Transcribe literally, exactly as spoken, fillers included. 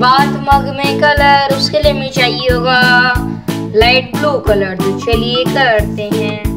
बात मग में कलर उसके लिए हमें चाहिए होगा लाइट ब्लू कलर। तो चलिए करते हैं।